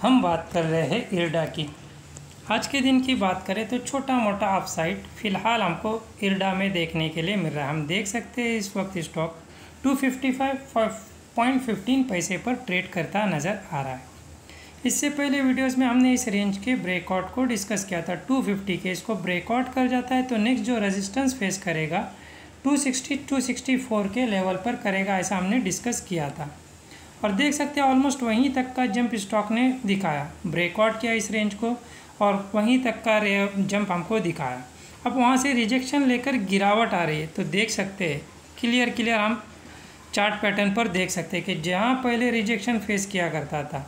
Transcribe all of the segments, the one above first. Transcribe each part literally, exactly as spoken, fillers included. हम बात कर रहे हैं इर्डा की। आज के दिन की बात करें तो छोटा मोटा अपसाइड फ़िलहाल हमको इर्डा में देखने के लिए मिल रहा है। हम देख सकते हैं इस वक्त स्टॉक दो सौ पचपन पॉइंट एक पाँच पैसे पर ट्रेड करता नज़र आ रहा है। इससे पहले वीडियोस में हमने इस रेंज के ब्रेकआउट को डिस्कस किया था दो सौ पचास के। इसको ब्रेकआउट कर जाता है तो नेक्स्ट जो रेजिस्टेंस फेस करेगा दो सौ साठ दो सौ चौंसठ के लेवल पर करेगा, ऐसा हमने डिस्कस किया था। और देख सकते हैं ऑलमोस्ट वहीं तक का जंप स्टॉक ने दिखाया, ब्रेकआउट किया इस रेंज को और वहीं तक का जंप हमको दिखाया। अब वहाँ से रिजेक्शन लेकर गिरावट आ रही है तो देख सकते हैं क्लियर क्लियर हम चार्ट पैटर्न पर देख सकते हैं कि जहाँ पहले रिजेक्शन फेस किया करता था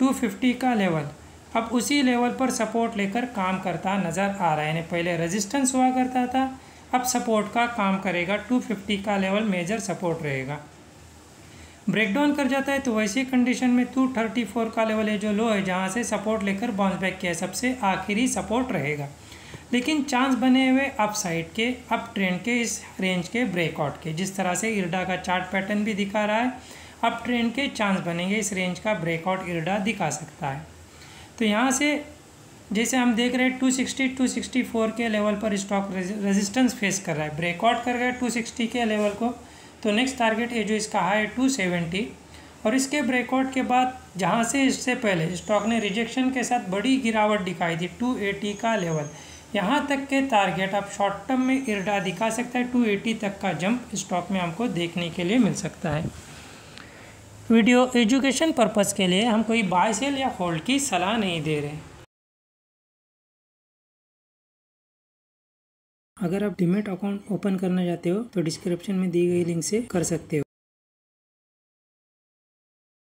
दो सौ पचास का लेवल, अब उसी लेवल पर सपोर्ट लेकर काम करता नज़र आ रहा है। यानी पहले रेजिस्टेंस हुआ करता था, अब सपोर्ट का काम करेगा। दो सौ पचास का लेवल मेजर सपोर्ट रहेगा। ब्रेकडाउन कर जाता है तो वैसी कंडीशन में दो सौ चौंतीस का लेवल है जो लो है, जहाँ से सपोर्ट लेकर बाउंस बैक किया, सबसे आखिरी सपोर्ट रहेगा। लेकिन चांस बने हुए अप साइड के, अप ट्रेंड के, इस रेंज के ब्रेकआउट के, जिस तरह से इर्डा का चार्ट पैटर्न भी दिखा रहा है, अप ट्रेंड के चांस बनेंगे। इस रेंज का ब्रेकआउट इर्डा दिखा सकता है। तो यहाँ से जैसे हम देख रहे हैं दो सौ साठ दो सौ चौंसठ के लेवल पर स्टॉक रेजिस्टेंस फेस कर रहा है, ब्रेकआउट कर गया दो सौ साठ के लेवल को। तो नेक्स्ट टारगेट है जो इसका हाई है दो सौ सत्तर, और इसके ब्रेकआउट के बाद जहाँ से इससे पहले स्टॉक ने रिजेक्शन के साथ बड़ी गिरावट दिखाई थी दो सौ अस्सी का लेवल, यहाँ तक के टारगेट आप शॉर्ट टर्म में इर्डा दिखा सकता है। दो सौ अस्सी तक का जंप स्टॉक में हमको देखने के लिए मिल सकता है। वीडियो एजुकेशन पर्पस के लिए, हम कोई बाय सेल या होल्ड की सलाह नहीं दे रहे। अगर आप डीमैट अकाउंट ओपन करना चाहते हो तो डिस्क्रिप्शन में दी गई लिंक से कर सकते हो।